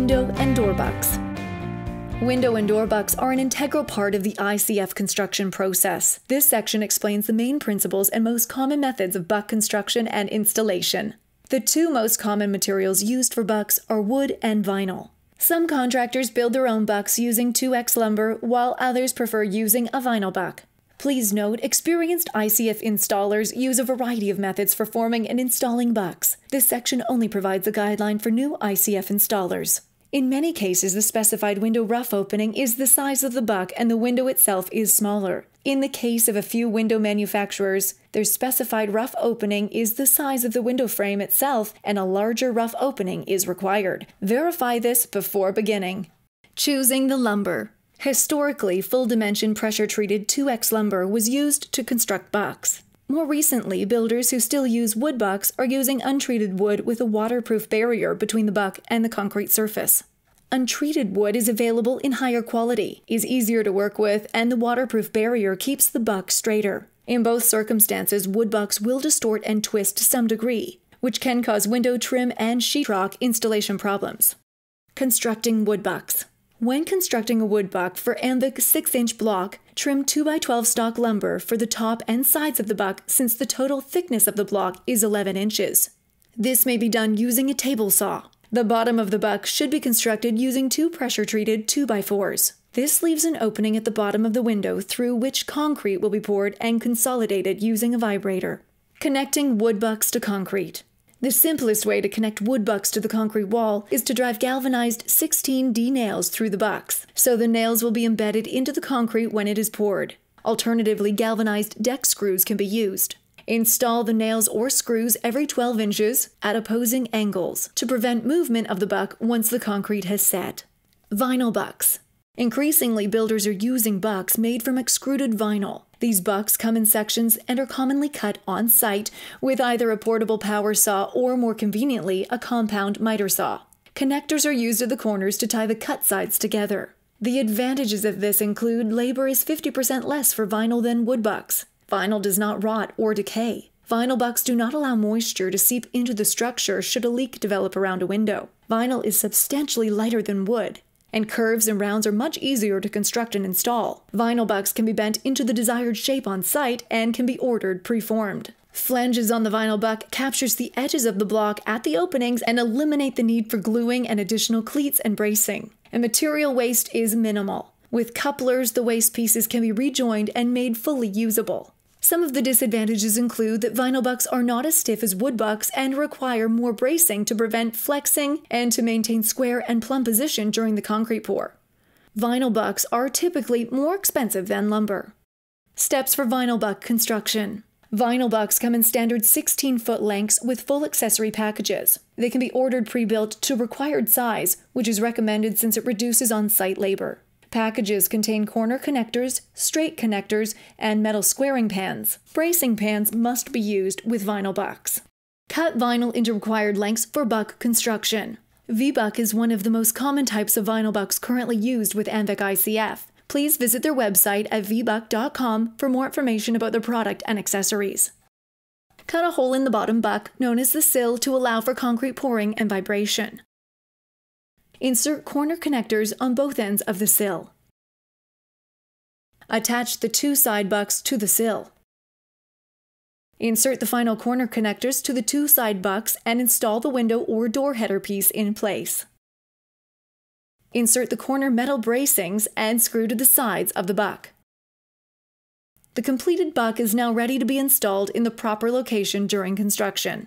Window and door bucks. Window and door bucks are an integral part of the ICF construction process. This section explains the main principles and most common methods of buck construction and installation. The two most common materials used for bucks are wood and vinyl. Some contractors build their own bucks using 2x lumber, while others prefer using a vinyl buck. Please note, experienced ICF installers use a variety of methods for forming and installing bucks. This section only provides a guideline for new ICF installers. In many cases, the specified window rough opening is the size of the buck and the window itself is smaller. In the case of a few window manufacturers, their specified rough opening is the size of the window frame itself and a larger rough opening is required. Verify this before beginning. Choosing the lumber. Historically, full-dimension pressure-treated 2x lumber was used to construct bucks. More recently, builders who still use wood bucks are using untreated wood with a waterproof barrier between the buck and the concrete surface. Untreated wood is available in higher quality, is easier to work with, and the waterproof barrier keeps the buck straighter. In both circumstances, wood bucks will distort and twist to some degree, which can cause window trim and sheetrock installation problems. Constructing wood bucks. When constructing a wood buck for Amvic 6-inch block, trim 2x12 stock lumber for the top and sides of the buck since the total thickness of the block is 11 inches. This may be done using a table saw. The bottom of the buck should be constructed using two pressure-treated 2x4s. This leaves an opening at the bottom of the window through which concrete will be poured and consolidated using a vibrator. Connecting wood bucks to concrete. The simplest way to connect wood bucks to the concrete wall is to drive galvanized 16D nails through the bucks, so the nails will be embedded into the concrete when it is poured. Alternatively, galvanized deck screws can be used. Install the nails or screws every 12 inches at opposing angles to prevent movement of the buck once the concrete has set. Vinyl bucks. Increasingly, builders are using bucks made from extruded vinyl. These bucks come in sections and are commonly cut on site with either a portable power saw or, more conveniently, a compound miter saw. Connectors are used at the corners to tie the cut sides together. The advantages of this include labor is 50% less for vinyl than wood bucks. Vinyl does not rot or decay. Vinyl bucks do not allow moisture to seep into the structure should a leak develop around a window. Vinyl is substantially lighter than wood, and curves and rounds are much easier to construct and install. Vinyl bucks can be bent into the desired shape on site and can be ordered preformed. Flanges on the vinyl buck captures the edges of the block at the openings and eliminate the need for gluing and additional cleats and bracing. And material waste is minimal. With couplers, the waste pieces can be rejoined and made fully usable. Some of the disadvantages include that vinyl bucks are not as stiff as wood bucks and require more bracing to prevent flexing and to maintain square and plumb position during the concrete pour. Vinyl bucks are typically more expensive than lumber. Steps for vinyl buck construction. Vinyl bucks come in standard 16-foot lengths with full accessory packages. They can be ordered pre-built to required size, which is recommended since it reduces on-site labor. Packages contain corner connectors, straight connectors, and metal squaring pans. Bracing pans must be used with vinyl bucks. Cut vinyl into required lengths for buck construction. V-buck is one of the most common types of vinyl bucks currently used with Amvic ICF. Please visit their website at vbuck.com for more information about their product and accessories. Cut a hole in the bottom buck, known as the sill, to allow for concrete pouring and vibration. Insert corner connectors on both ends of the sill. Attach the two side bucks to the sill. Insert the final corner connectors to the two side bucks and install the window or door header piece in place. Insert the corner metal bracings and screw to the sides of the buck. The completed buck is now ready to be installed in the proper location during construction.